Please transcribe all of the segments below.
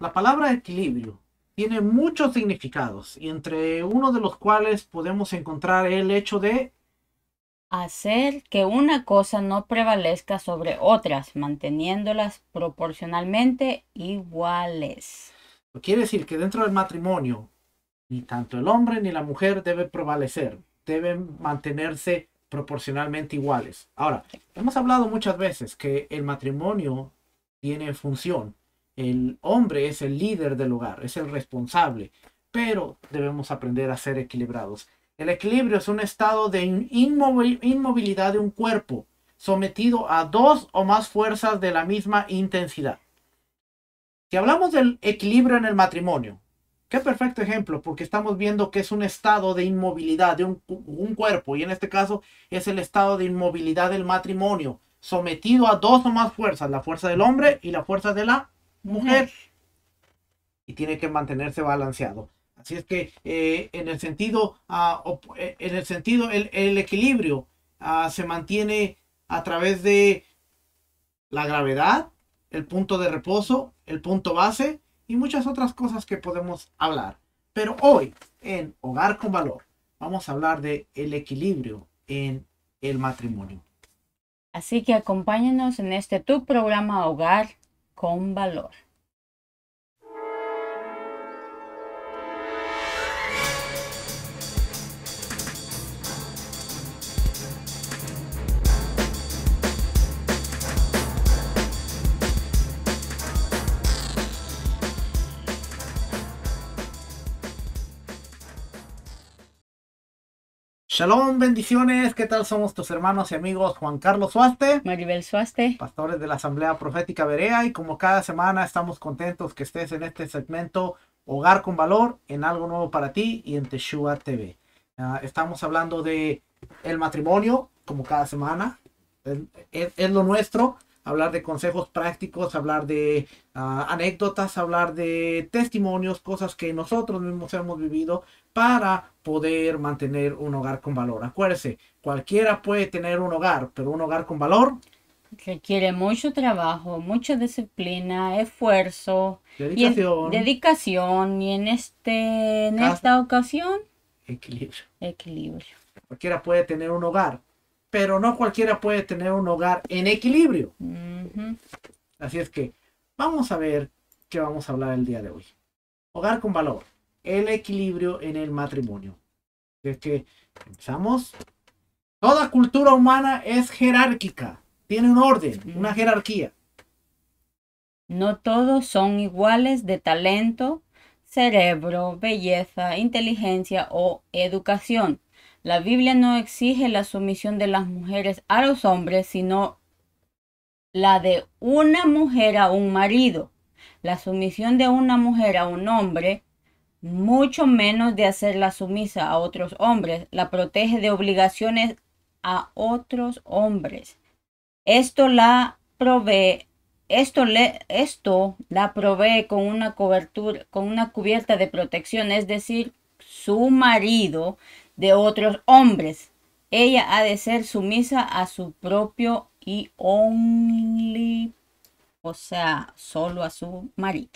La palabra equilibrio tiene muchos significados, y entre uno de los cuales podemos encontrar el hecho de hacer que una cosa no prevalezca sobre otras, manteniéndolas proporcionalmente iguales. Quiere decir que dentro del matrimonio, ni tanto el hombre ni la mujer debe prevalecer, deben mantenerse proporcionalmente iguales. Ahora, hemos hablado muchas veces que el matrimonio tiene función. El hombre es el líder del hogar, es el responsable, pero debemos aprender a ser equilibrados. El equilibrio es un estado de inmovilidad de un cuerpo sometido a dos o más fuerzas de la misma intensidad. Si hablamos del equilibrio en el matrimonio, qué perfecto ejemplo, porque estamos viendo que es un estado de inmovilidad de un cuerpo, y en este caso es el estado de inmovilidad del matrimonio, sometido a dos o más fuerzas, la fuerza del hombre y la fuerza de la mujer, y tiene que mantenerse balanceado. Así es que el equilibrio se mantiene a través de la gravedad, el punto de reposo, el punto base y muchas otras cosas que podemos hablar. Pero hoy en Hogar con Valor vamos a hablar de el equilibrio en el matrimonio. Así que acompáñenos en este tu programa Hogar con Valor. Shalom, bendiciones. ¿Qué tal? Somos tus hermanos y amigos Juan Carlos Suaste, Maribel Suaste, pastores de la Asamblea Profética Berea, y como cada semana estamos contentos que estés en este segmento Hogar con Valor, en algo nuevo para ti y en Teshua TV. Estamos hablando de el matrimonio, como cada semana. Es lo nuestro, hablar de consejos prácticos, hablar de anécdotas, hablar de testimonios, cosas que nosotros mismos hemos vivido para poder mantener un hogar con valor. Acuérdese, cualquiera puede tener un hogar, pero un hogar con valor requiere mucho trabajo, mucha disciplina, esfuerzo, dedicación, y en esta ocasión, equilibrio. Cualquiera puede tener un hogar, pero no cualquiera puede tener un hogar en equilibrio. Así es que vamos a ver qué vamos a hablar el día de hoy. Hogar con valor, el equilibrio en el matrimonio. Es que pensamos, toda cultura humana es jerárquica, tiene un orden, una jerarquía. No todos son iguales de talento, cerebro, belleza, inteligencia o educación. La Biblia no exige la sumisión de las mujeres a los hombres, sino la de una mujer a un marido. La sumisión de una mujer a un hombre, mucho menos de hacerla sumisa a otros hombres, la protege de obligaciones a otros hombres. Esto la provee con una cobertura, con una cubierta de protección, es decir, su marido, de otros hombres. Ella ha de ser sumisa a su propio y only, o sea, solo a su marido.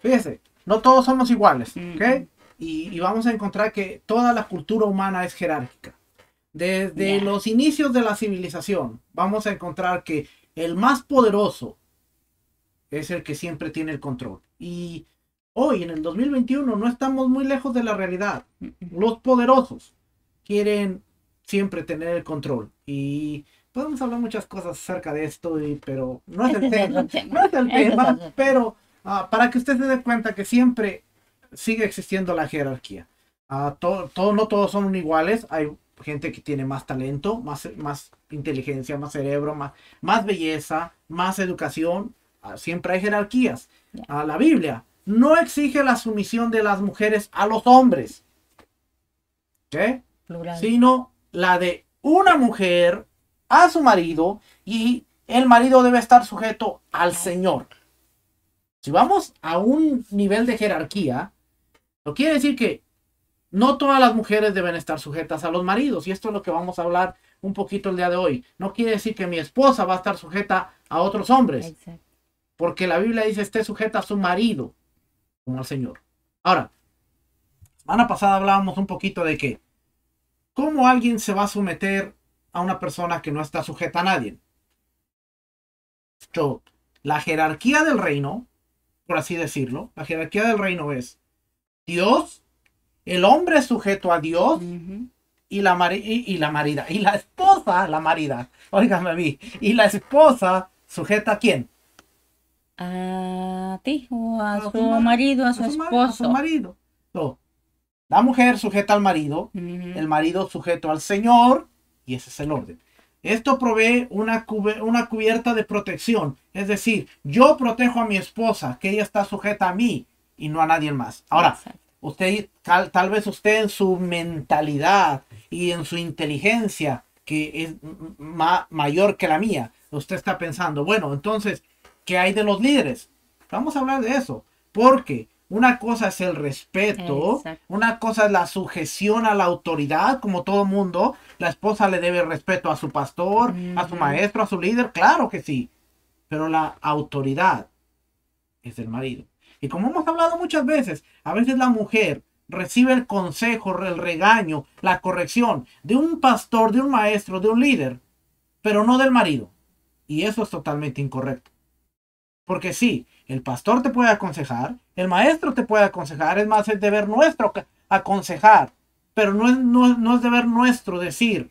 Fíjese, no todos somos iguales, ¿ok? Y vamos a encontrar que toda la cultura humana es jerárquica. Desde los inicios de la civilización, vamos a encontrar que el más poderoso es el que siempre tiene el control. Y hoy, en el 2021, no estamos muy lejos de la realidad. Los poderosos quieren siempre tener el control. Y podemos hablar muchas cosas acerca de esto, pero no es el tema. No es el tema, pero para que usted se dé cuenta que siempre sigue existiendo la jerarquía. No todos son iguales. Hay gente que tiene más talento, más inteligencia, más cerebro, más belleza, más educación. Siempre hay jerarquías. La Biblia no exige la sumisión de las mujeres a los hombres, ¿okay? Sino la de una mujer a su marido, y el marido debe estar sujeto al Señor. Si vamos a un nivel de jerarquía, lo quiere decir que no todas las mujeres deben estar sujetas a los maridos. Y esto es lo que vamos a hablar un poquito el día de hoy. No quiere decir que mi esposa va a estar sujeta a otros hombres. Porque la Biblia dice esté sujeta a su marido. con el Señor. Ahora, semana pasada hablábamos un poquito de que cómo alguien se va a someter a una persona que no está sujeta a nadie. Yo, la jerarquía del reino, por así decirlo, la jerarquía del reino es Dios, el hombre sujeto a Dios, y la esposa, óigame a mí, y la esposa sujeta a ¿quién? A ti, o a su marido, a su esposo. A su marido. No. La mujer sujeta al marido, el marido sujeto al Señor, y ese es el orden. Esto provee una cubierta de protección. Es decir, yo protejo a mi esposa, que ella está sujeta a mí y no a nadie más. Ahora, exacto. Usted, tal vez usted en su mentalidad y en su inteligencia, que es mayor que la mía, usted está pensando, bueno, entonces, ¿qué hay de los líderes? Vamos a hablar de eso, porque una cosa es el respeto, exacto. Una cosa es la sujeción a la autoridad, como todo mundo. La esposa le debe respeto a su pastor, a su maestro, a su líder, claro que sí. Pero la autoridad es del marido. Y como hemos hablado muchas veces, a veces la mujer recibe el consejo, el regaño, la corrección de un pastor, de un maestro, de un líder, pero no del marido. Y eso es totalmente incorrecto. Porque sí, el pastor te puede aconsejar, el maestro te puede aconsejar, es más, es deber nuestro aconsejar, pero no es deber nuestro decir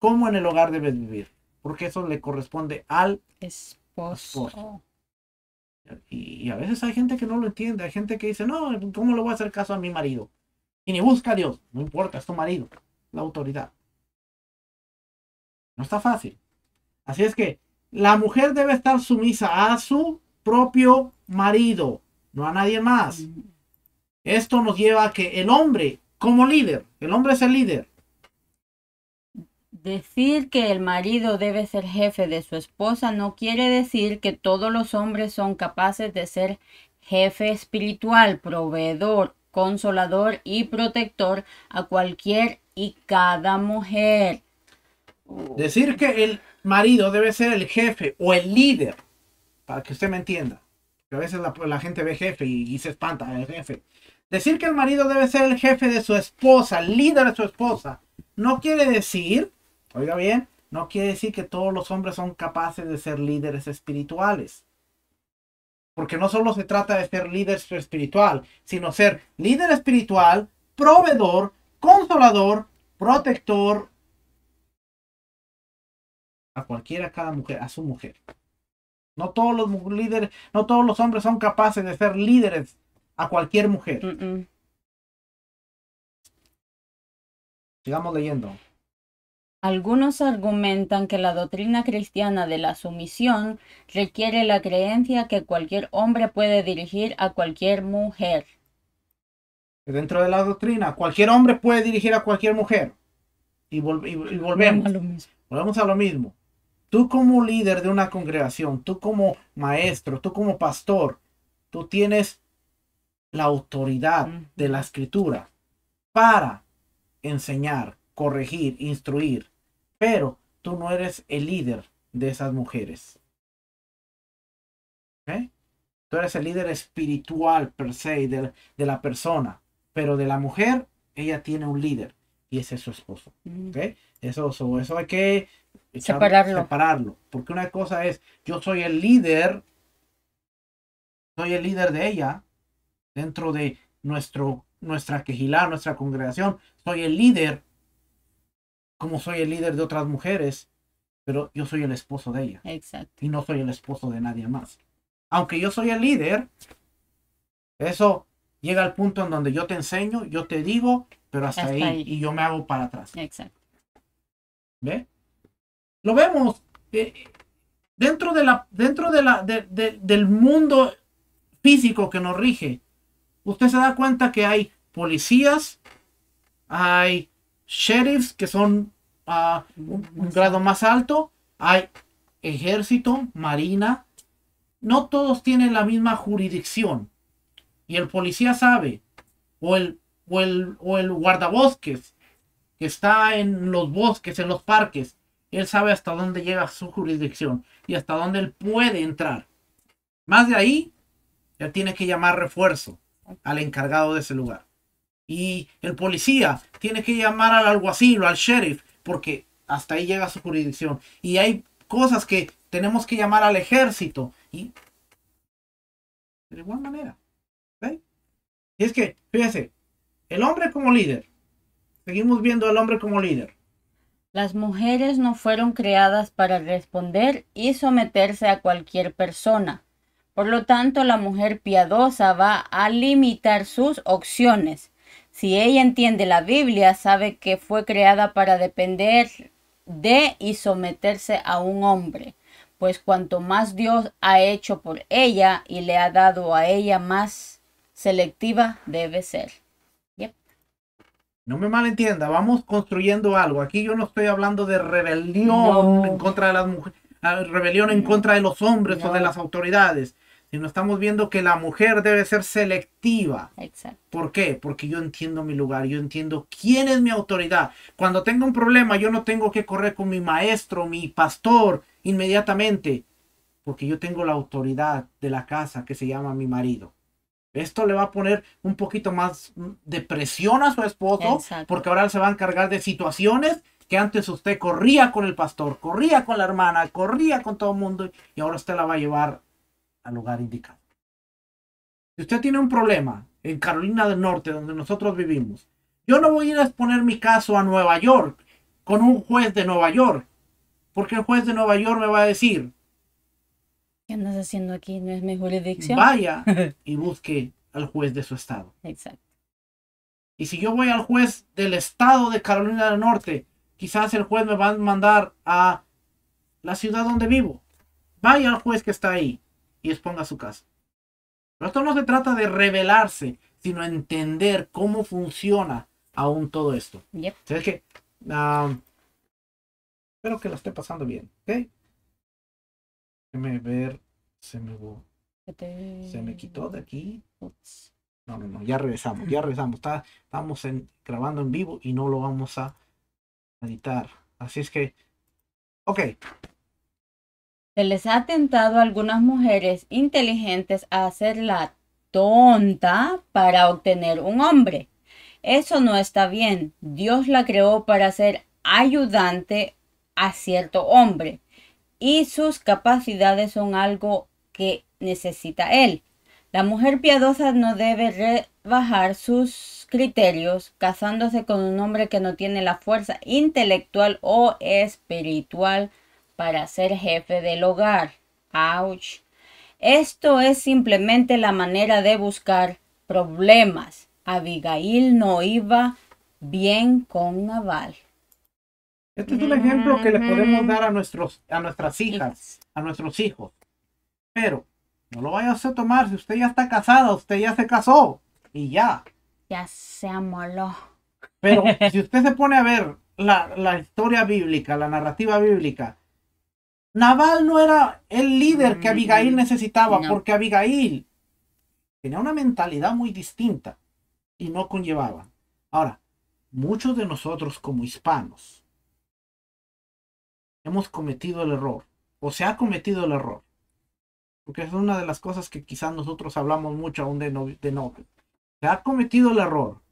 cómo en el hogar debes vivir, porque eso le corresponde al esposo. Y a veces hay gente que no lo entiende, hay gente que dice, no, ¿cómo le voy a hacer caso a mi marido? Y ni busca a Dios, no importa, es tu marido, la autoridad. No está fácil. Así es que la mujer debe estar sumisa a su propio marido, no a nadie más. Esto nos lleva a que el hombre, como líder, el hombre es el líder. Decir que el marido debe ser jefe de su esposa no quiere decir que todos los hombres son capaces de ser jefe espiritual, proveedor, consolador y protector a cualquier y cada mujer. Decir que el marido debe ser el jefe o el líder, para que usted me entienda, que a veces la gente ve jefe y se espanta, el jefe. Decir que el marido debe ser el jefe de su esposa, el líder de su esposa, no quiere decir, oiga bien, no quiere decir que todos los hombres son capaces de ser líderes espirituales. Porque no solo se trata de ser líder espiritual, sino ser líder espiritual, proveedor, consolador, protector, a cualquiera, a cada mujer, a su mujer. No todos los líderes, no todos los hombres son capaces de ser líderes a cualquier mujer. Sigamos leyendo. Algunos argumentan que la doctrina cristiana de la sumisión requiere la creencia que cualquier hombre puede dirigir a cualquier mujer. Dentro de la doctrina, cualquier hombre puede dirigir a cualquier mujer. Y volvemos a lo mismo. Tú como líder de una congregación, tú como maestro, tú como pastor, tú tienes la autoridad de la escritura para enseñar, corregir, instruir, pero tú no eres el líder de esas mujeres. ¿Okay? Tú eres el líder espiritual per se de la persona, pero de la mujer, ella tiene un líder y ese es su esposo. ¿Okay? Eso hay que separarlo, porque una cosa es, yo soy el líder de ella dentro de nuestra quejilá, nuestra congregación, soy el líder, como soy el líder de otras mujeres, pero yo soy el esposo de ella. Exacto. Y no soy el esposo de nadie más. Aunque yo soy el líder, eso llega al punto en donde yo te enseño, yo te digo, pero hasta ahí, y yo me hago para atrás. Exacto. ¿Ve? Lo vemos dentro del mundo físico que nos rige. Usted se da cuenta que hay policías, hay sheriffs que son un grado más alto, hay ejército, marina. No todos tienen la misma jurisdicción. Y el policía sabe, o el guardabosques que está en los bosques, en los parques, él sabe hasta dónde llega su jurisdicción y hasta dónde él puede entrar. Más de ahí, Ya tienes que llamar refuerzo al encargado de ese lugar. Y el policía tiene que llamar al alguacil o al sheriff, porque hasta ahí llega su jurisdicción. Y hay cosas que tenemos que llamar al ejército. Y de igual manera. ¿Sí? Y es que, fíjense, el hombre como líder. Seguimos viendo al hombre como líder. Las mujeres no fueron creadas para responder y someterse a cualquier persona. Por lo tanto, la mujer piadosa va a limitar sus opciones. Si ella entiende la Biblia, sabe que fue creada para depender de y someterse a un hombre. Pues cuanto más Dios ha hecho por ella y le ha dado a ella, más selectiva debe ser. Yep. No me malentienda, vamos construyendo algo. Aquí yo no estoy hablando de rebelión en contra de las mujeres, rebelión en contra de los hombres o de las autoridades. Sino estamos viendo que la mujer debe ser selectiva. Exacto. ¿Por qué? Porque yo entiendo mi lugar, yo entiendo quién es mi autoridad. Cuando tengo un problema, yo no tengo que correr con mi maestro, mi pastor, inmediatamente. Porque yo tengo la autoridad de la casa que se llama mi marido. Esto le va a poner un poquito más de presión a su esposo. Exacto. Porque ahora se va a encargar de situaciones que antes usted corría con el pastor, corría con la hermana, corría con todo el mundo, y ahora usted la va a llevar al lugar indicado. Si usted tiene un problema en Carolina del Norte, donde nosotros vivimos, yo no voy a ir a exponer mi caso a Nueva York con un juez de Nueva York, porque el juez de Nueva York me va a decir: ¿qué andas haciendo aquí? No es mi jurisdicción. Vaya y busque al juez de su estado. Exacto. Y si yo voy al juez del estado de Carolina del Norte, quizás el juez me va a mandar a la ciudad donde vivo. Vaya al juez que está ahí y exponga su caso. Pero esto no se trata de rebelarse, sino entender cómo funciona aún todo esto. Yep. Entonces, que, espero que lo esté pasando bien. ¿Okay? Déjeme ver. Se me quitó de aquí. Oops. No. Ya regresamos. Estamos grabando en vivo y no lo vamos a editar. Así es que, ok. Se les ha tentado a algunas mujeres inteligentes a hacer la tonta para obtener un hombre. Eso no está bien. Dios la creó para ser ayudante a cierto hombre y sus capacidades son algo que necesita él. La mujer piadosa no debe rebajar sus criterios casándose con un hombre que no tiene la fuerza intelectual o espiritual para ser jefe del hogar. Ouch. Esto es simplemente la manera de buscar problemas. Abigail no iba bien con Nabal. Este es un ejemplo que le podemos dar a nuestros hijos. Pero no lo vayas a tomar, si usted ya está casada, usted ya se casó y ya. Ya se amoló. Pero si usted se pone a ver la historia bíblica, la narrativa bíblica, Nabal no era el líder que Abigail necesitaba, porque Abigail tenía una mentalidad muy distinta y no conllevaba. Ahora, muchos de nosotros como hispanos hemos cometido el error, o se ha cometido el error. Porque es una de las cosas que quizás nosotros hablamos mucho aún de novio. Se ha cometido el error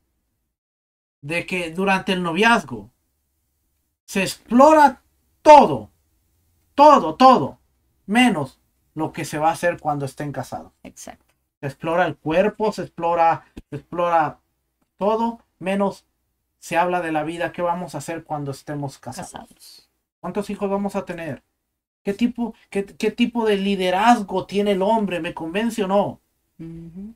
de que durante el noviazgo se explora todo, menos lo que se va a hacer cuando estén casados. Exacto. Se explora el cuerpo, se explora todo, menos se habla de la vida que vamos a hacer cuando estemos casados. ¿Cuántos hijos vamos a tener? ¿Qué tipo de liderazgo tiene el hombre? ¿Me convence o no?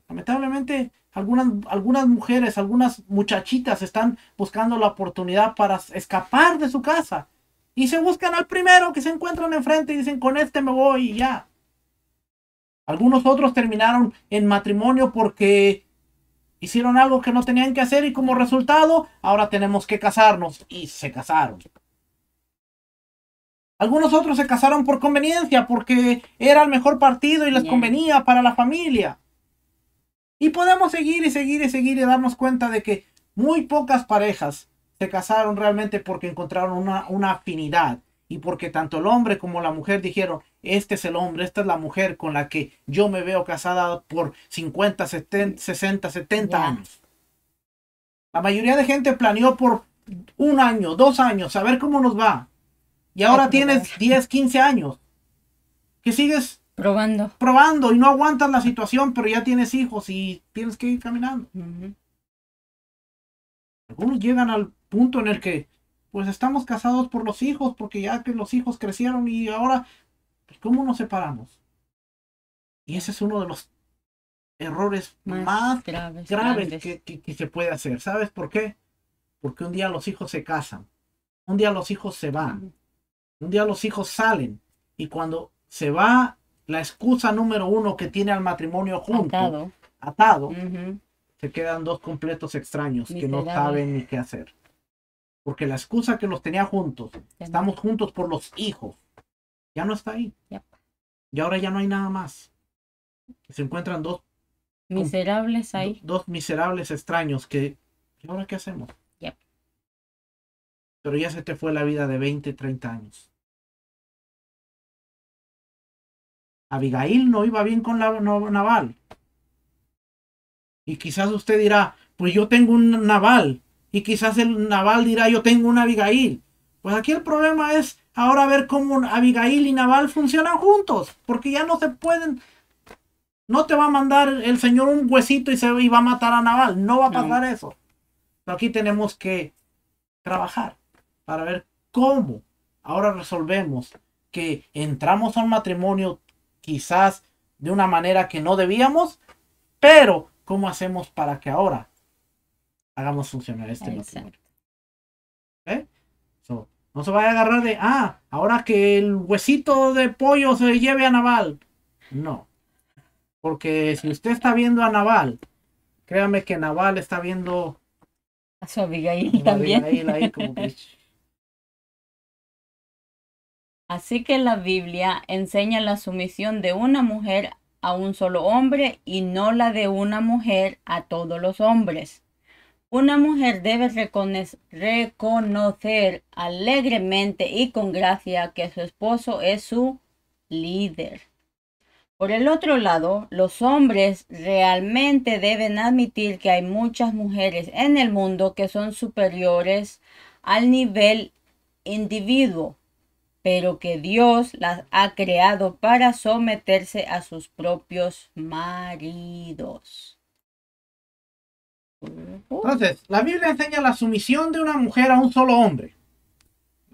Lamentablemente, algunas mujeres, algunas muchachitas están buscando la oportunidad para escapar de su casa. Y se buscan al primero que se encuentran enfrente y dicen, con este me voy y ya. Algunos otros terminaron en matrimonio porque hicieron algo que no tenían que hacer y como resultado, ahora tenemos que casarnos. Y se casaron. Algunos otros se casaron por conveniencia, porque era el mejor partido y les convenía para la familia. Y podemos seguir y darnos cuenta de que muy pocas parejas se casaron realmente porque encontraron una afinidad. Y porque tanto el hombre como la mujer dijeron, Este es el hombre, esta es la mujer con la que yo me veo casada por 50, 70, 60, 70 años. La mayoría de gente planeó por 1 año, 2 años, a ver cómo nos va. Y ahora tienes 10, 15 años. ¿Qué sigues? Probando. Probando y no aguantas la situación, pero ya tienes hijos y tienes que ir caminando. Algunos llegan al punto en el que, pues estamos casados por los hijos, porque ya que los hijos crecieron y ahora, pues, ¿cómo nos separamos? Y ese es uno de los errores más graves que se puede hacer. ¿Sabes por qué? Porque un día los hijos se casan, un día los hijos se van, un día los hijos salen, y cuando se va, la excusa número uno que tiene al matrimonio junto, atado, se quedan dos completos extraños que no saben ni qué hacer. Porque la excusa que los tenía juntos, estamos juntos por los hijos, ya no está ahí. Y ahora ya no hay nada más. Se encuentran dos miserables ahí. Dos miserables extraños que, ¿y ahora qué hacemos? Pero ya se te fue la vida de 20, 30 años. Abigail no iba bien con Nabal. Y quizás usted dirá, pues yo tengo un Nabal. Y quizás el Nabal dirá, yo tengo una Abigail. Pues aquí el problema es ahora ver cómo Abigail y Nabal funcionan juntos. Porque ya no se pueden. No te va a mandar el Señor un huesito y va a matar a Nabal. No va a pasar eso. Pero aquí tenemos que trabajar para ver cómo ahora resolvemos que entramos a un matrimonio quizás de una manera que no debíamos, pero cómo hacemos para que ahora hagamos funcionar este matrimonio. No se vaya a agarrar de, ahora que el huesito de pollo se lleve a Nabal. No, porque si usted está viendo a Nabal, créame que Nabal está viendo a su Abigail también. Abigail, como que... Así que la Biblia enseña la sumisión de una mujer a un solo hombre y no la de una mujer a todos los hombres. Una mujer debe reconocer alegremente y con gracia que su esposo es su líder. Por el otro lado, los hombres realmente deben admitir que hay muchas mujeres en el mundo que son superiores al nivel individuo, pero que Dios las ha creado para someterse a sus propios maridos. Entonces, la Biblia enseña la sumisión de una mujer a un solo hombre.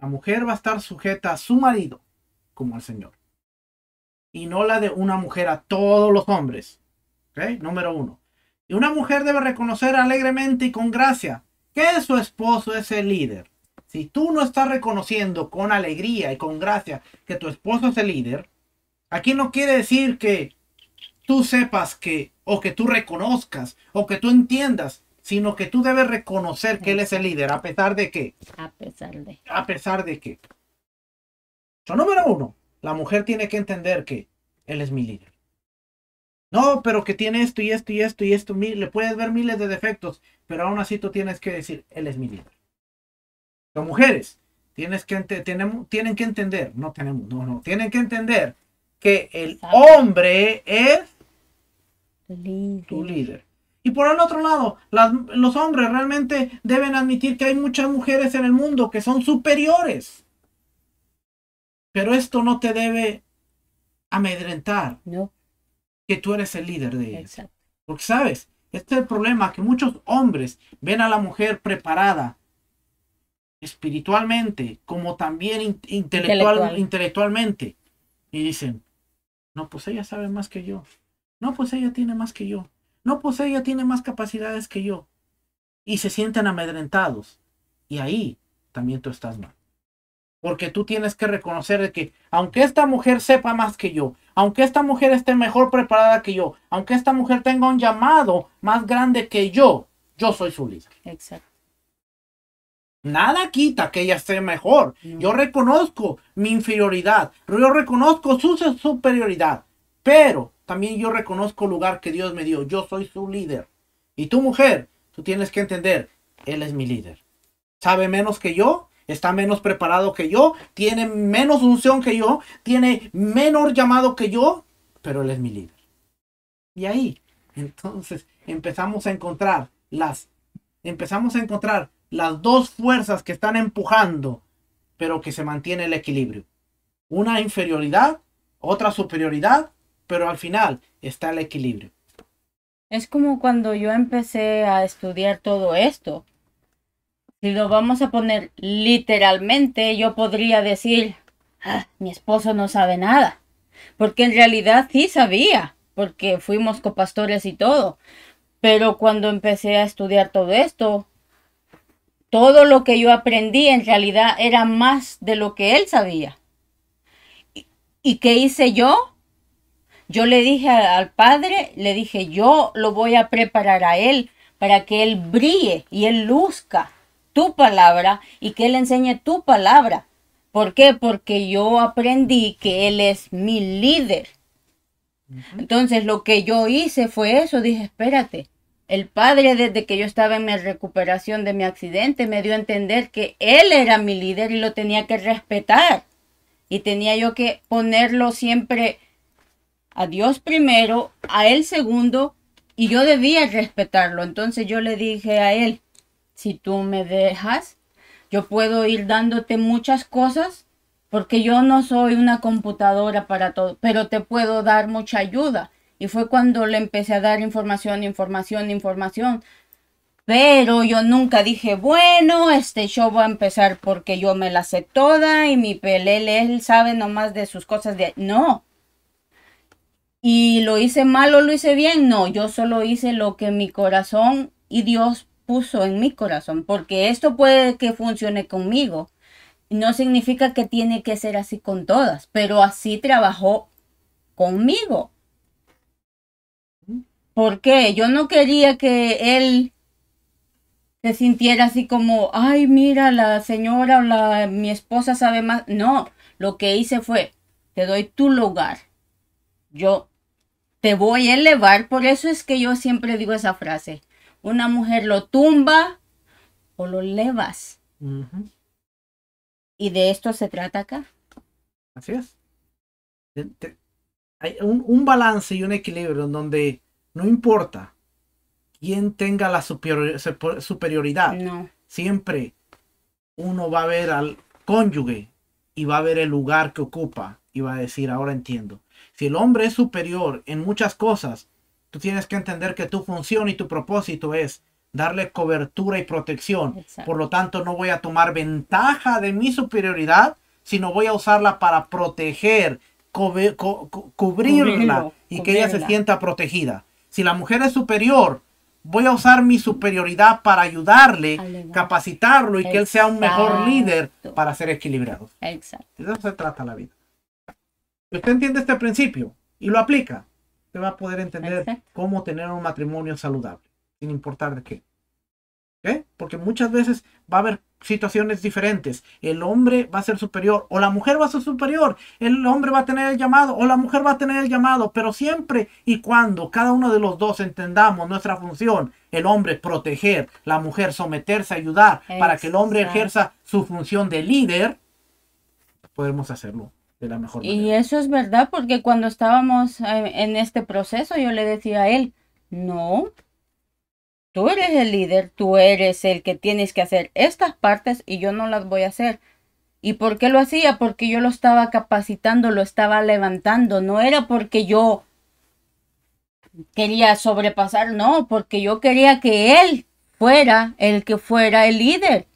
La mujer va a estar sujeta a su marido, como al Señor. Y no la de una mujer a todos los hombres. ¿Okay? Número 1. Y una mujer debe reconocer alegremente y con gracia que su esposo es el líder. Si tú no estás reconociendo con alegría y con gracia que tu esposo es el líder, aquí no quiere decir que tú sepas que, o que tú reconozcas, o que tú entiendas, sino que tú debes reconocer que él es el líder, a pesar de que. A pesar de que. So, número 1. La mujer tiene que entender que él es mi líder. No, pero que tiene esto y esto y esto y esto. Le puedes ver miles de defectos, pero aún así tú tienes que decir, él es mi líder. Las mujeres tienen que entender, tienen que entender que el hombre es tu líder. Y por el otro lado, los hombres realmente deben admitir que hay muchas mujeres en el mundo que son superiores. Pero esto no te debe amedrentar que tú eres el líder de ellos. Porque sabes, este es el problema, que muchos hombres ven a la mujer preparada espiritualmente, como también intelectualmente. Y dicen, no, pues ella sabe más que yo. No, pues ella tiene más que yo. No, pues ella tiene más capacidades que yo. Y se sienten amedrentados. Y ahí también tú estás mal. Porque tú tienes que reconocer que aunque esta mujer sepa más que yo, aunque esta mujer esté mejor preparada que yo, aunque esta mujer tenga un llamado más grande que yo, yo soy su líder. Exacto. Nada quita que ella esté mejor. Yo reconozco mi inferioridad, yo reconozco su superioridad, pero también yo reconozco el lugar que Dios me dio. Yo soy su líder. Y tú, mujer, tú tienes que entender, él es mi líder. ¿Sabe menos que yo? está menos preparado que yo, tiene menos unción que yo, tiene menor llamado que yo, pero él es mi líder. Y ahí, entonces, empezamos a encontrar las dos fuerzas que están empujando, pero que se mantiene el equilibrio. Una inferioridad, otra superioridad, pero al final está el equilibrio. Es como cuando yo empecé a estudiar todo esto. Si lo vamos a poner literalmente, yo podría decir, mi esposo no sabe nada. Porque en realidad sí sabía, porque fuimos copastores y todo. Pero cuando empecé a estudiar todo esto, todo lo que yo aprendí en realidad era más de lo que él sabía. ¿Y qué hice yo? Yo le dije al padre, le dije, yo lo voy a preparar a él para que él brille y él luzca tu palabra y que él enseñe tu palabra. ¿Por qué? Porque yo aprendí que él es mi líder. Entonces lo que yo hice fue eso, dije, espérate, el padre desde que yo estaba en mi recuperación de mi accidente me dio a entender que él era mi líder y lo tenía que respetar. Y tenía yo que ponerlo siempre a Dios primero, a él segundo, y yo debía respetarlo. Entonces yo le dije a él, si tú me dejas, yo puedo ir dándote muchas cosas, porque yo no soy una computadora para todo, pero te puedo dar mucha ayuda. Y fue cuando le empecé a dar información. Pero yo nunca dije, bueno, este show va a empezar porque yo me la sé toda y mi pelele, él sabe nomás de sus cosas. No. ¿Y lo hice mal o lo hice bien? No, yo solo hice lo que mi corazón y Dios puso en mi corazón. Porque esto puede que funcione conmigo. No significa que tiene que ser así con todas, pero así trabajó conmigo. ¿Por qué? Yo no quería que él se sintiera así como, ay, mira, la señora o mi esposa sabe más. No, lo que hice fue, te doy tu lugar. Yo te voy a elevar, por eso es que yo siempre digo esa frase. Una mujer lo tumba o lo elevas. Y de esto se trata acá. Así es. Hay un balance y un equilibrio en donde no importa quién tenga la superioridad. No. Siempre uno va a ver al cónyuge y va a ver el lugar que ocupa y va a decir, ahora entiendo. Si el hombre es superior en muchas cosas, tú tienes que entender que tu función y tu propósito es darle cobertura y protección. Exacto. Por lo tanto, no voy a tomar ventaja de mi superioridad, sino voy a usarla para proteger, cubrirla y que ella se sienta protegida. Si la mujer es superior, voy a usar mi superioridad para ayudarle, capacitarlo y que él sea un mejor líder para ser equilibrado. Exacto. De eso se trata la vida. Si usted entiende este principio y lo aplica, usted va a poder entender cómo tener un matrimonio saludable, sin importar de qué. ¿Okay? Porque muchas veces va a haber situaciones diferentes. El hombre va a ser superior o la mujer va a ser superior. El hombre va a tener el llamado o la mujer va a tener el llamado. Pero siempre y cuando cada uno de los dos entendamos nuestra función, el hombre proteger, la mujer someterse, ayudar, para que el hombre ejerza su función de líder, podemos hacerlo de la mejor manera. Y eso es verdad, porque cuando estábamos en este proceso yo le decía a él, no, tú eres el líder, tú eres el que tienes que hacer estas partes y yo no las voy a hacer. ¿Y por qué lo hacía? Porque yo lo estaba capacitando, lo estaba levantando, no era porque yo quería sobrepasar, no, porque yo quería que él fuera el que fuera el líder.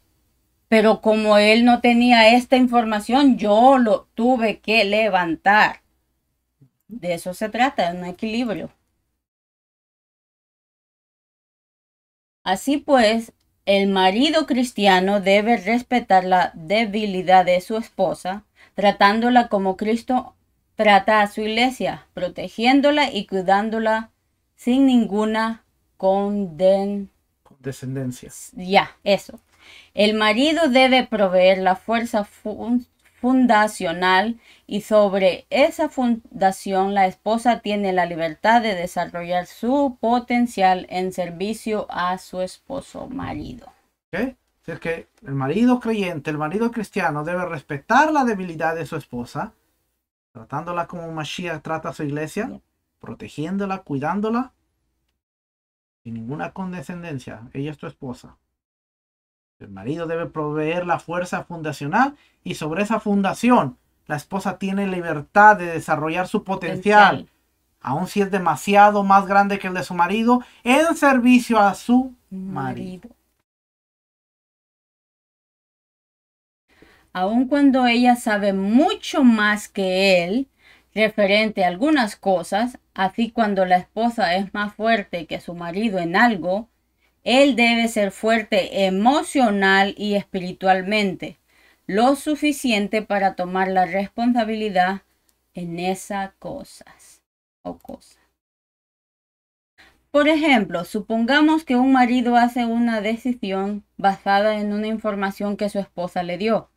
Pero como él no tenía esta información, yo lo tuve que levantar. De eso se trata, un equilibrio. Así pues, el marido cristiano debe respetar la debilidad de su esposa, tratándola como Cristo trata a su iglesia, protegiéndola y cuidándola sin ninguna condescendencia. Ya, eso. El marido debe proveer la fuerza fundacional y sobre esa fundación la esposa tiene la libertad de desarrollar su potencial en servicio a su esposo marido. ¿Qué? Si es que el marido creyente, el marido cristiano, debe respetar la debilidad de su esposa, tratándola como Mashiach trata a su iglesia, protegiéndola, cuidándola, sin ninguna condescendencia. Ella es tu esposa. El marido debe proveer la fuerza fundacional y sobre esa fundación la esposa tiene libertad de desarrollar su potencial, aun si es demasiado más grande que el de su marido, en servicio a su marido. Aun cuando ella sabe mucho más que él referente a algunas cosas, así cuando la esposa es más fuerte que su marido en algo, él debe ser fuerte emocional y espiritualmente, lo suficiente para tomar la responsabilidad en esas cosas o cosas. Por ejemplo, supongamos que un marido hace una decisión basada en una información que su esposa le dio,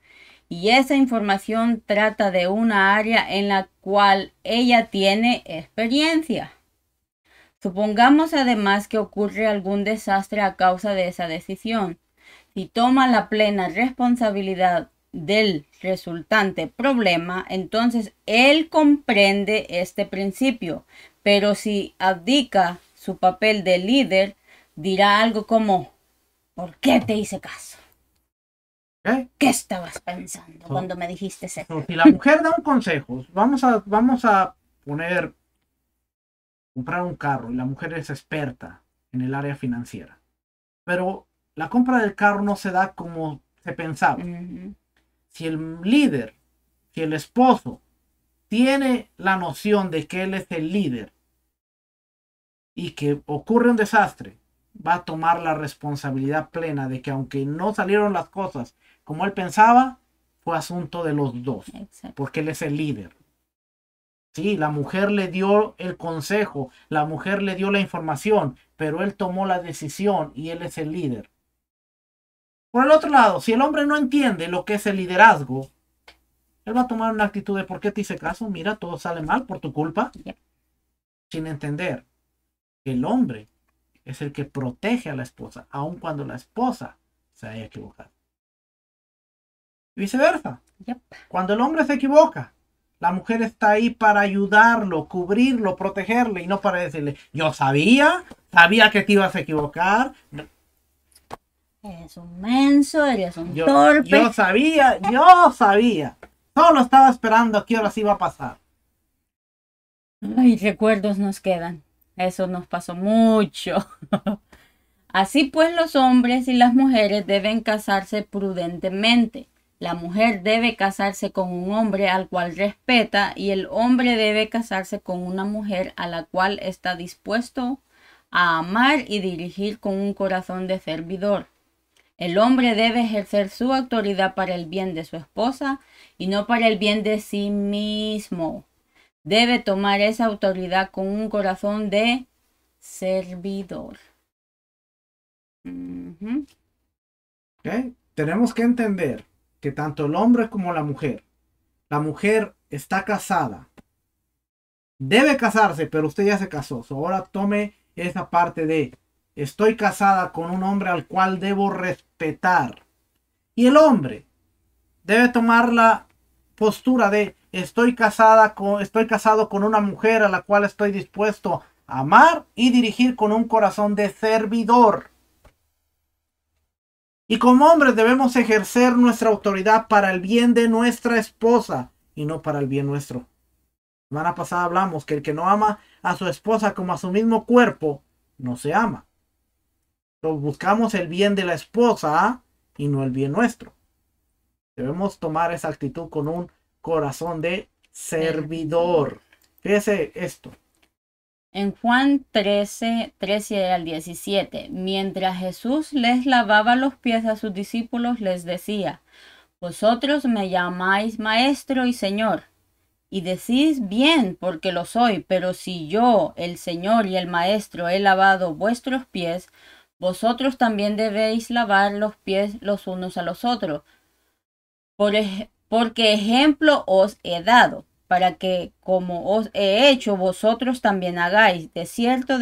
y esa información trata de una área en la cual ella tiene experiencia. Supongamos además que ocurre algún desastre a causa de esa decisión. Si toma la plena responsabilidad del resultante problema, entonces él comprende este principio, pero si abdica su papel de líder, dirá algo como: ¿por qué te hice caso? ¿Qué estabas pensando cuando me dijiste eso? Si la mujer da un consejo, vamos a poner, comprar un carro, y la mujer es experta en el área financiera, pero la compra del carro no se da como se pensaba. Si el líder, si el esposo tiene la noción de que él es el líder y que ocurre un desastre, va a tomar la responsabilidad plena de que aunque no salieron las cosas como él pensaba, fue asunto de los dos. Exacto. Porque él es el líder. Sí, la mujer le dio el consejo, la mujer le dio la información, pero él tomó la decisión y él es el líder. Por el otro lado, si el hombre no entiende lo que es el liderazgo, él va a tomar una actitud de: ¿por qué te hice caso? Mira, todo sale mal por tu culpa. Sin entender que el hombre es el que protege a la esposa, aun cuando la esposa se haya equivocado. Y viceversa. Cuando el hombre se equivoca, la mujer está ahí para ayudarlo, cubrirlo, protegerle, y no para decirle: yo sabía que te ibas a equivocar. Eres un menso, eres un torpe. Yo sabía. Solo estaba esperando a que ahora sí iba a pasar. Ay, recuerdos nos quedan. Eso nos pasó mucho. Así pues, los hombres y las mujeres deben casarse prudentemente. La mujer debe casarse con un hombre al cual respeta, y el hombre debe casarse con una mujer a la cual está dispuesto a amar y dirigir con un corazón de servidor. El hombre debe ejercer su autoridad para el bien de su esposa y no para el bien de sí mismo. Debe tomar esa autoridad con un corazón de servidor. Tenemos que entender que tanto el hombre como la mujer está casada. Debe casarse, pero usted ya se casó. Ahora tome esa parte de: estoy casada con un hombre al cual debo respetar. Y el hombre debe tomar la postura de: estoy casado con una mujer a la cual estoy dispuesto a amar y dirigir con un corazón de servidor. Y como hombres debemos ejercer nuestra autoridad para el bien de nuestra esposa y no para el bien nuestro. La semana pasada hablamos que el que no ama a su esposa como a su mismo cuerpo, no se ama. Entonces buscamos el bien de la esposa y no el bien nuestro. Debemos tomar esa actitud con un corazón de servidor. Fíjese esto. En Juan 13, 13 al 17, mientras Jesús les lavaba los pies a sus discípulos, les decía: vosotros me llamáis maestro y señor, y decís bien, porque lo soy, pero si yo, el señor y el maestro, he lavado vuestros pies, vosotros también debéis lavar los pies los unos a los otros. Porque ejemplo os he dado, para que como os he hecho, vosotros también hagáis. De cierto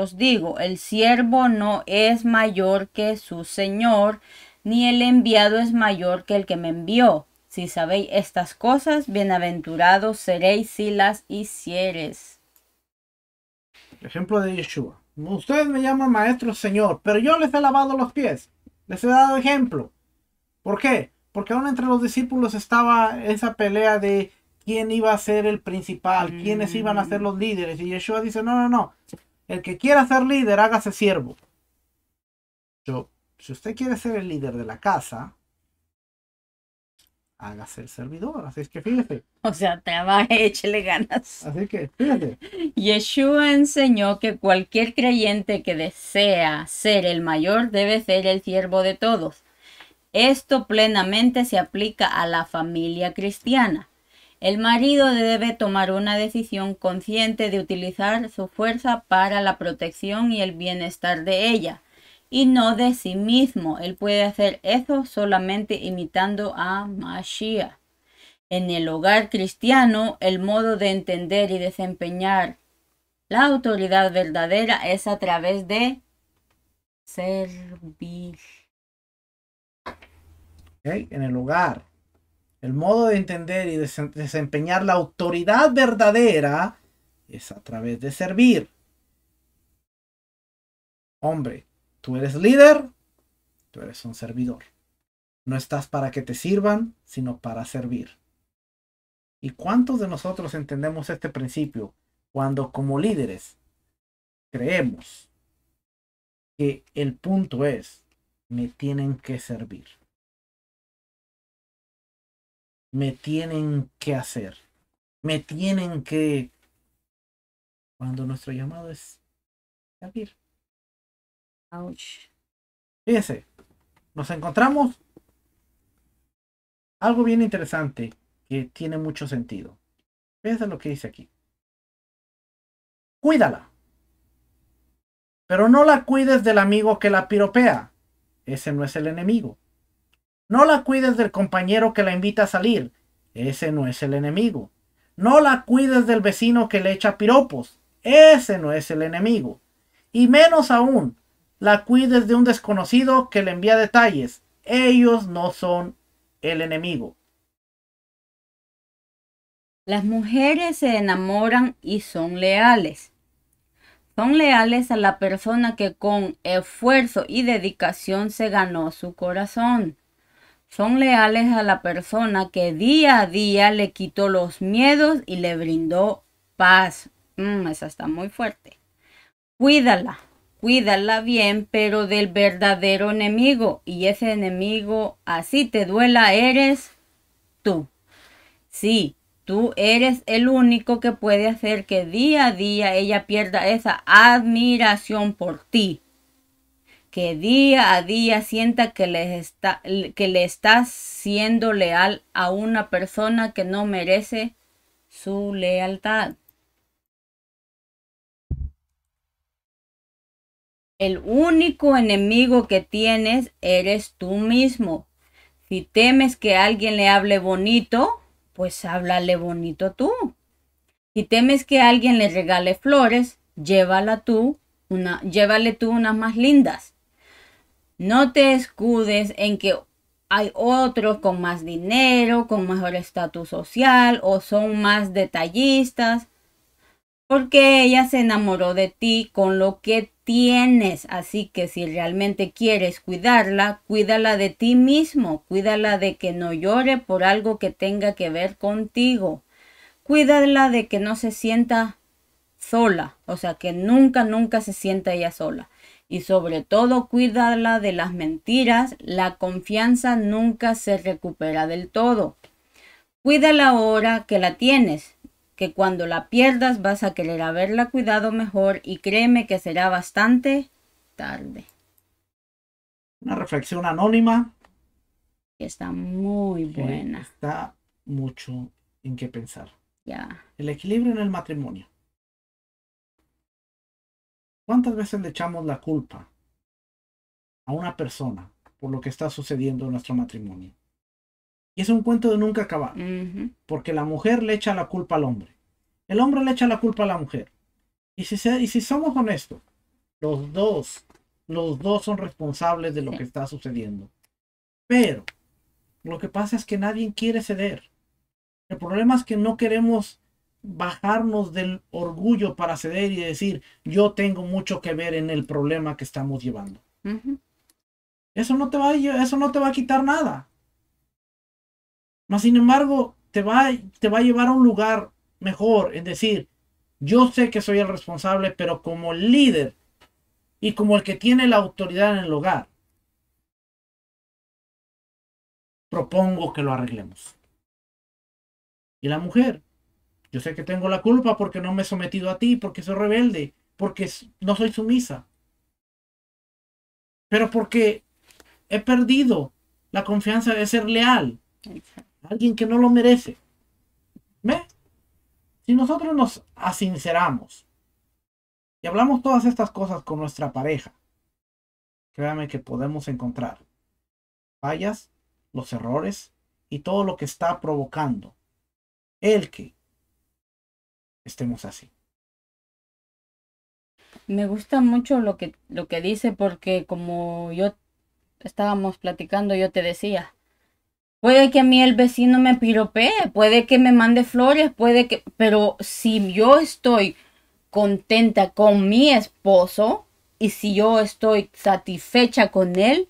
os digo, el siervo no es mayor que su señor, ni el enviado es mayor que el que me envió. Si sabéis estas cosas, bienaventurados seréis si las hicieres. Ejemplo de Yeshua. Ustedes me llaman maestro, señor, pero yo les he lavado los pies. Les he dado ejemplo. ¿Por qué? Porque aún entre los discípulos estaba esa pelea de quién iba a ser el principal, quiénes iban a ser los líderes. Y Yeshua dice, no, no, no. El que quiera ser líder, hágase siervo. Si usted quiere ser el líder de la casa, hágase el servidor. Así es que fíjese. O sea, trabaje, échele ganas. Así que fíjate. Yeshua enseñó que cualquier creyente que desea ser el mayor debe ser el siervo de todos. Esto plenamente se aplica a la familia cristiana. El marido debe tomar una decisión consciente de utilizar su fuerza para la protección y el bienestar de ella, y no de sí mismo. Él puede hacer eso solamente imitando a Mashiach. En el hogar cristiano, el modo de entender y desempeñar la autoridad verdadera es a través de servir. Okay, en el hogar. El modo de entender y desempeñar la autoridad verdadera es a través de servir. Hombre, tú eres líder, tú eres un servidor. No estás para que te sirvan, sino para servir. ¿Y cuántos de nosotros entendemos este principio cuando como líderes creemos que el punto es, me tienen que servir? Me tienen que hacer. Me tienen que... Cuando nuestro llamado es servir. Ouch. Fíjense, nos encontramos algo bien interesante que tiene mucho sentido. Fíjense lo que dice aquí. Cuídala. Pero no la cuides del amigo que la piropea. Ese no es el enemigo. No la cuides del compañero que la invita a salir. Ese no es el enemigo. No la cuides del vecino que le echa piropos. Ese no es el enemigo. Y menos aún, la cuides de un desconocido que le envía detalles. Ellos no son el enemigo. Las mujeres se enamoran y son leales. Son leales a la persona que con esfuerzo y dedicación se ganó su corazón. Son leales a la persona que día a día le quitó los miedos y le brindó paz. Esa está muy fuerte. Cuídala, cuídala bien, pero del verdadero enemigo. Y ese enemigo, así te duela, eres tú. Sí, tú eres el único que puede hacer que día a día ella pierda esa admiración por ti. Que día a día sienta que le estás siendo leal a una persona que no merece su lealtad. El único enemigo que tienes eres tú mismo. Si temes que alguien le hable bonito, pues háblale bonito tú. Si temes que alguien le regale flores, llévale tú unas más lindas. No te escudes en que hay otros con más dinero, con mejor estatus social o son más detallistas. Porque ella se enamoró de ti con lo que tienes. Así que si realmente quieres cuidarla, cuídala de ti mismo. Cuídala de que no llore por algo que tenga que ver contigo. Cuídala de que no se sienta sola. O sea, que nunca, nunca se sienta ella sola. Y sobre todo, cuídala de las mentiras. La confianza nunca se recupera del todo. Cuídala ahora que la tienes, que cuando la pierdas vas a querer haberla cuidado mejor y créeme que será bastante tarde. Una reflexión anónima. Está muy buena. Está mucho en qué pensar. Ya. El equilibrio en el matrimonio. ¿Cuántas veces le echamos la culpa a una persona por lo que está sucediendo en nuestro matrimonio? Y es un cuento de nunca acabar. Porque la mujer le echa la culpa al hombre. El hombre le echa la culpa a la mujer. Y si somos honestos, los dos son responsables de lo que está sucediendo. Pero lo que pasa es que nadie quiere ceder. El problema es que no queremos bajarnos del orgullo para ceder y decir, yo tengo mucho que ver en el problema que estamos llevando. Uh-huh. Eso no te va a quitar nada. Mas, sin embargo, te va a llevar a un lugar mejor, es decir, yo sé que soy el responsable, pero como líder y como el que tiene la autoridad en el hogar, propongo que lo arreglemos. Y la mujer, yo sé que tengo la culpa porque no me he sometido a ti, porque soy rebelde, porque no soy sumisa, pero porque he perdido la confianza de ser leal a alguien que no lo merece. ¿Ve? Si nosotros nos asinceramos y hablamos todas estas cosas con nuestra pareja, créame que podemos encontrar fallas, los errores y todo lo que está provocando el que estemos así. Me gusta mucho lo que dice, porque como yo estábamos platicando, yo te decía, puede que a mí el vecino me piropee, puede que me mande flores, puede que... Pero si yo estoy contenta con mi esposo y si yo estoy satisfecha con él,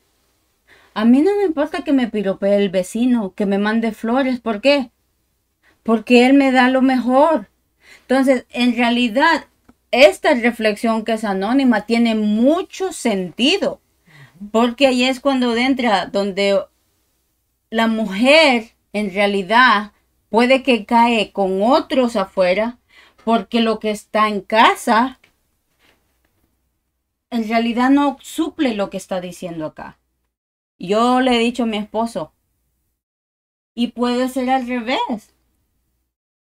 a mí no me importa que me piropee el vecino, que me mande flores. ¿Por qué? Porque él me da lo mejor. Entonces, en realidad, esta reflexión que es anónima tiene mucho sentido. Porque ahí es cuando entra, donde... La mujer en realidad puede que cae con otros afuera, porque lo que está en casa en realidad no suple lo que está diciendo acá. Yo le he dicho a mi esposo, y puede ser al revés.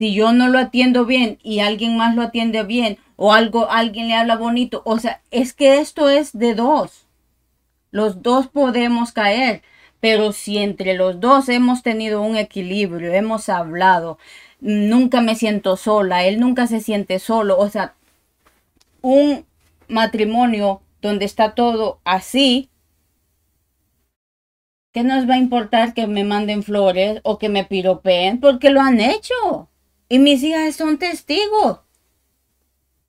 Si yo no lo atiendo bien y alguien más lo atiende bien, o alguien le habla bonito, o sea, es que esto es de dos. Los dos podemos caer. Pero si entre los dos hemos tenido un equilibrio, hemos hablado, nunca me siento sola, él nunca se siente solo. O sea, un matrimonio donde está todo así, ¿qué nos va a importar que me manden flores o que me piropeen? Porque lo han hecho. Y mis hijas son testigos.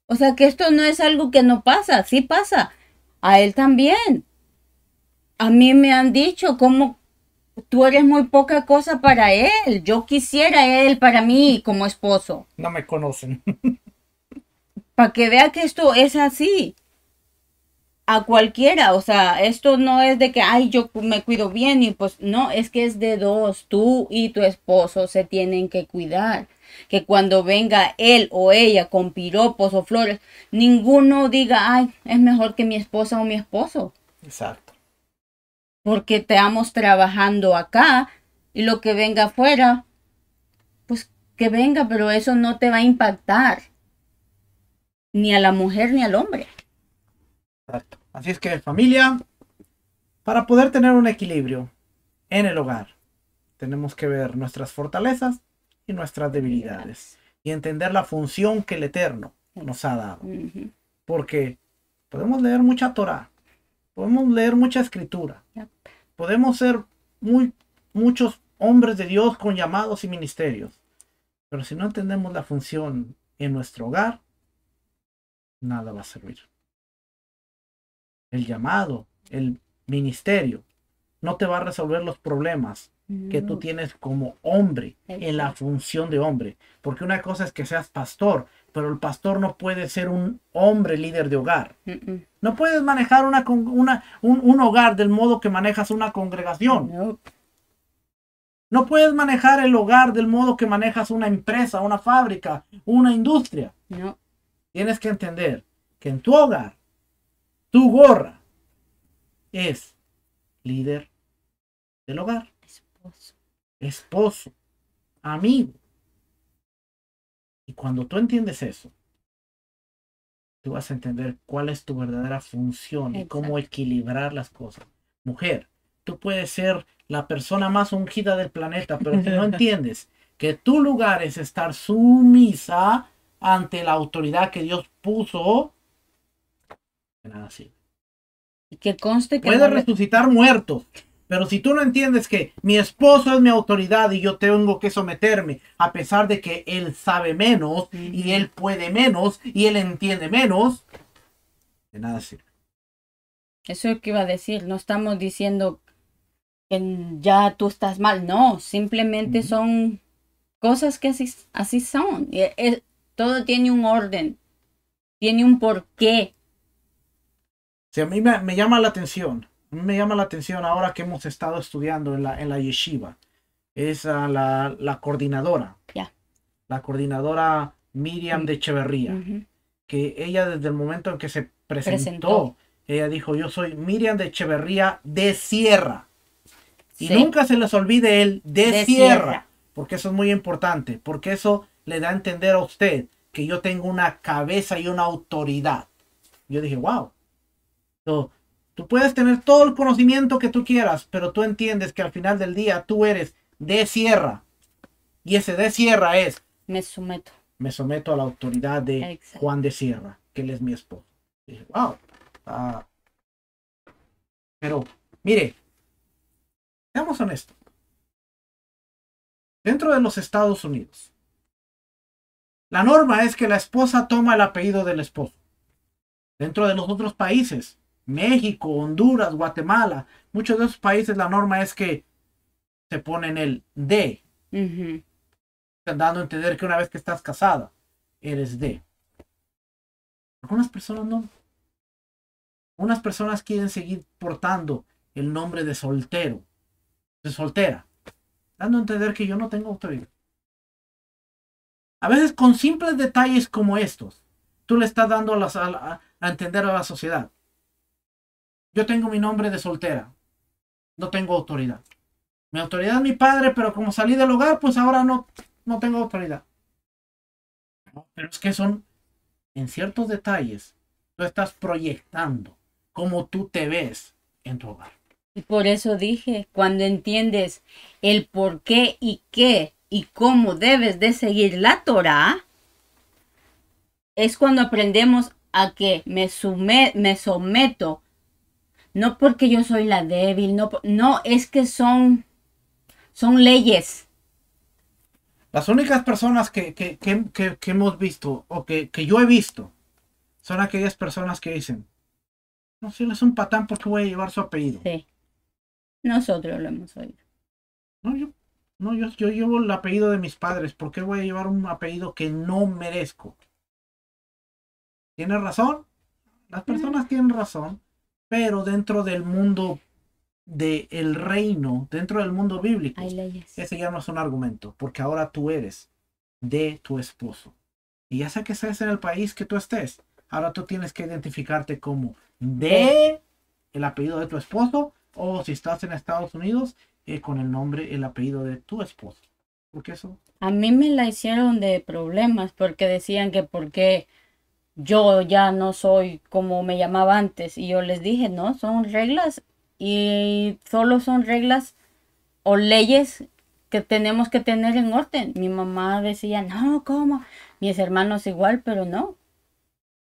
O sea, que esto no es algo que no pasa, sí pasa. A él también. A mí me han dicho como tú eres muy poca cosa para él. Yo quisiera él para mí como esposo. No me conocen. Para que vea que esto es así. A cualquiera. O sea, esto no es de que, ay, yo me cuido bien y pues no, es que es de dos. Tú y tu esposo se tienen que cuidar. Que cuando venga él o ella con piropos o flores, ninguno diga, ay, es mejor que mi esposa o mi esposo. Exacto. Porque estamos trabajando acá y lo que venga afuera, pues que venga, pero eso no te va a impactar ni a la mujer ni al hombre. Exacto. Así es que familia, para poder tener un equilibrio en el hogar, tenemos que ver nuestras fortalezas y nuestras debilidades y entender la función que el Eterno nos ha dado. Uh-huh. Porque podemos leer mucha Torah. Podemos leer mucha escritura. Yep. Podemos ser muchos hombres de Dios con llamados y ministerios. Pero si no entendemos la función en nuestro hogar, nada va a servir. El llamado, el ministerio, no te va a resolver los problemas que tú tienes como hombre, en la función de hombre. Porque una cosa es que seas pastor, pero el pastor no puede ser un hombre líder de hogar. No puedes manejar un hogar del modo que manejas una congregación. No puedes manejar el hogar del modo que manejas una empresa, una fábrica, una industria. Tienes que entender que en tu hogar, tu gorra es líder del hogar. Esposo, amigo. Y cuando tú entiendes eso, tú vas a entender cuál es tu verdadera función. Exacto. Y cómo equilibrar las cosas. Mujer, tú puedes ser la persona más ungida del planeta, pero si no entiendes que tu lugar es estar sumisa ante la autoridad que Dios puso, de nada sirve. Y que conste que puedes resucitar muertos, Pero si tú no entiendes que mi esposo es mi autoridad y yo tengo que someterme a pesar de que él sabe menos y él puede menos y él entiende menos, de nada sirve. Eso es lo que iba a decir. No estamos diciendo que ya tú estás mal. No, simplemente son cosas que así son. Todo tiene un orden, tiene un porqué. Sí, a mí me llama la atención. Me llama la atención ahora que hemos estado estudiando en la yeshiva. Es la coordinadora. Yeah. La coordinadora Miriam de Echeverría. Que ella desde el momento en que se presentó, ella dijo: yo soy Miriam de Echeverría de Sierra. Sí. Y nunca se les olvide el de Sierra. Porque eso es muy importante. Porque eso le da a entender a usted que yo tengo una cabeza y una autoridad. Yo dije, wow. Entonces, tú puedes tener todo el conocimiento que tú quieras, pero tú entiendes que al final del día tú eres de Sierra. Y ese de Sierra es... me someto. Me someto a la autoridad de Juan de Sierra, que él es mi esposo. Y dije, wow. Pero, mire, seamos honestos. Dentro de los Estados Unidos, la norma es que la esposa toma el apellido del esposo. Dentro de los otros países... México, Honduras, Guatemala, muchos de esos países la norma es que se ponen el de, dando a entender que una vez que estás casada, eres de. Algunas personas no. Unas personas quieren seguir portando el nombre de soltero, de soltera, dando a entender que yo no tengo autoridad. A veces con simples detalles como estos, tú le estás dando a entender a la sociedad. Yo tengo mi nombre de soltera. No tengo autoridad. Mi autoridad es mi padre, pero como salí del hogar, pues ahora no tengo autoridad. Pero es que son, en ciertos detalles, tú estás proyectando cómo tú te ves en tu hogar. Y por eso dije, cuando entiendes el por qué y qué y cómo debes de seguir la Torah, es cuando aprendemos a que me someto. No porque yo soy la débil, no, es que son leyes. Las únicas personas que hemos visto, o que yo he visto, son aquellas personas que dicen, no, si él es un patán, ¿por qué voy a llevar su apellido? Sí, nosotros lo hemos oído. No, yo llevo el apellido de mis padres, ¿por qué voy a llevar un apellido que no merezco? ¿Tienes razón? Las personas tienen razón. Pero dentro del mundo del reino, dentro del mundo bíblico, ese ya no es un argumento. Porque ahora tú eres de tu esposo. Y ya sea que estés en el país que tú estés, ahora tú tienes que identificarte como de el apellido de tu esposo. O si estás en Estados Unidos, con el nombre, el apellido de tu esposo. Porque eso... A mí me la hicieron de problemas porque decían que porque... yo ya no soy como me llamaba antes. Y yo les dije, no, son reglas. Y solo son reglas o leyes que tenemos que tener en orden. Mi mamá decía, no, ¿cómo? Mis hermanos igual, pero no.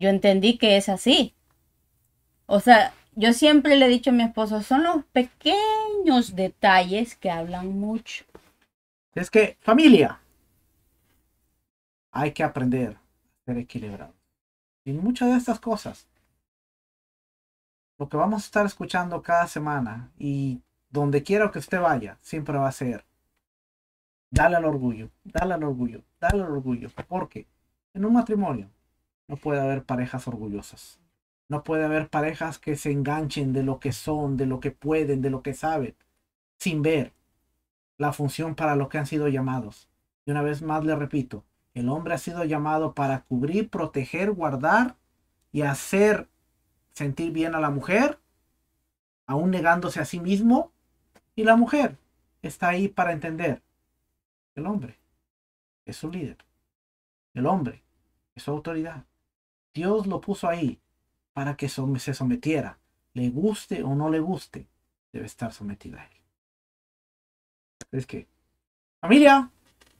Yo entendí que es así. O sea, yo siempre le he dicho a mi esposo, son los pequeños detalles que hablan mucho. Es que, familia, hay que aprender a ser equilibrado. Y muchas de estas cosas, lo que vamos a estar escuchando cada semana y donde quiera que usted vaya, siempre va a ser, dale al orgullo, dale al orgullo, dale al orgullo. Porque en un matrimonio no puede haber parejas orgullosas. No puede haber parejas que se enganchen de lo que son, de lo que pueden, de lo que saben, sin ver la función para lo que han sido llamados. Y una vez más le repito, el hombre ha sido llamado para cubrir, proteger, guardar y hacer sentir bien a la mujer, aún negándose a sí mismo. Y la mujer está ahí para entender. El hombre es su líder. El hombre es su autoridad. Dios lo puso ahí para que se sometiera. Le guste o no le guste, debe estar sometida a él. Es que, familia...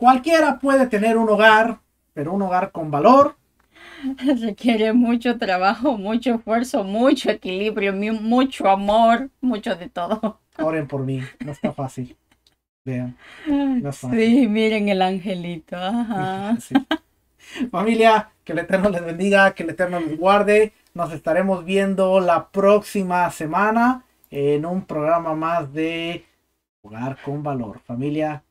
cualquiera puede tener un hogar, pero un hogar con valor requiere mucho trabajo, mucho esfuerzo, mucho equilibrio, mucho amor, mucho de todo. Oren por mí, no está fácil. Vean, no está fácil. Sí, miren el angelito. Ajá. Sí, sí. Familia, que el Eterno les bendiga, que el Eterno les guarde. Nos estaremos viendo la próxima semana en un programa más de Hogar con Valor. Familia,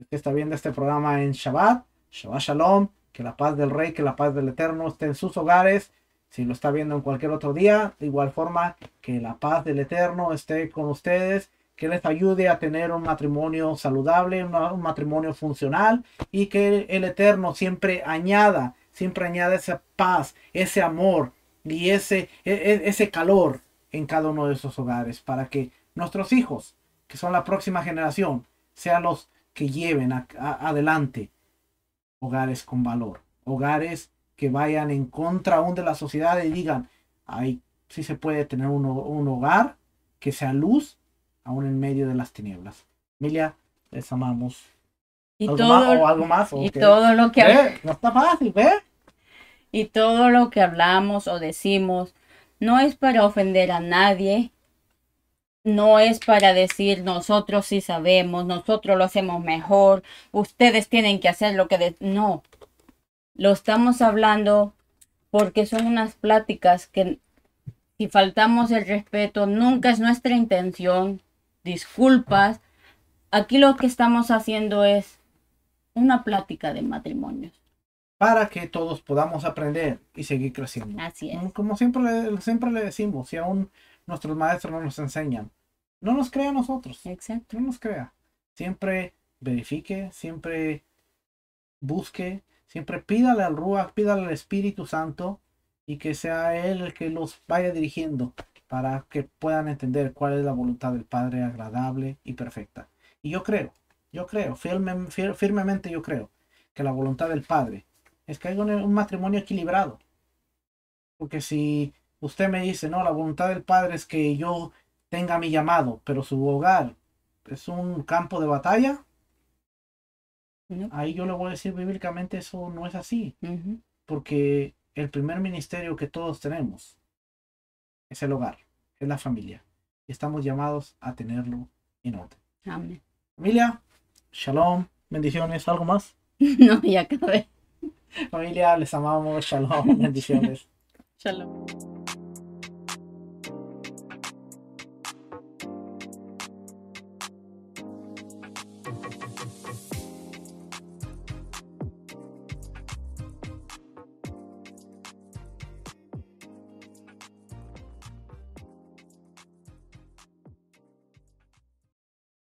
usted está viendo este programa en Shabbat. Shabbat Shalom. Que la paz del Rey, que la paz del Eterno esté en sus hogares. Si lo está viendo en cualquier otro día, de igual forma, que la paz del Eterno esté con ustedes, que les ayude a tener un matrimonio saludable, un matrimonio funcional, y que el Eterno siempre añada esa paz, ese amor y ese calor en cada uno de esos hogares, para que nuestros hijos, que son la próxima generación, sean los que lleven adelante hogares con valor, hogares que vayan en contra aún de la sociedad y digan, ay, sí se puede tener un hogar que sea luz aún en medio de las tinieblas. Familia, les amamos. Y todo lo que hablamos o decimos no es para ofender a nadie, no es para decir nosotros sí sabemos, nosotros lo hacemos mejor, ustedes tienen que hacer lo que... No. Lo estamos hablando porque son unas pláticas que si faltamos el respeto, nunca es nuestra intención, disculpas. Aquí lo que estamos haciendo es una plática de matrimonios. Para que todos podamos aprender y seguir creciendo. Así es. Como siempre le decimos, si aún nuestros maestros no nos enseñan, no nos crea a nosotros. Exacto. No nos crea. Siempre verifique, siempre busque. Siempre pídale al Ruach, pídale al Espíritu Santo y que sea Él el que los vaya dirigiendo para que puedan entender cuál es la voluntad del Padre agradable y perfecta. Y yo creo, firmemente yo creo que la voluntad del Padre es que haya un matrimonio equilibrado. Porque si usted me dice, no, la voluntad del Padre es que yo tenga mi llamado, pero su hogar es un campo de batalla, ahí yo le voy a decir bíblicamente eso no es así. Porque el primer ministerio que todos tenemos es el hogar, es la familia. Y estamos llamados a tenerlo en orden. Amén. Familia, shalom, bendiciones, ¿algo más? No, ya acabé. Familia, les amamos, shalom, bendiciones. Shalom.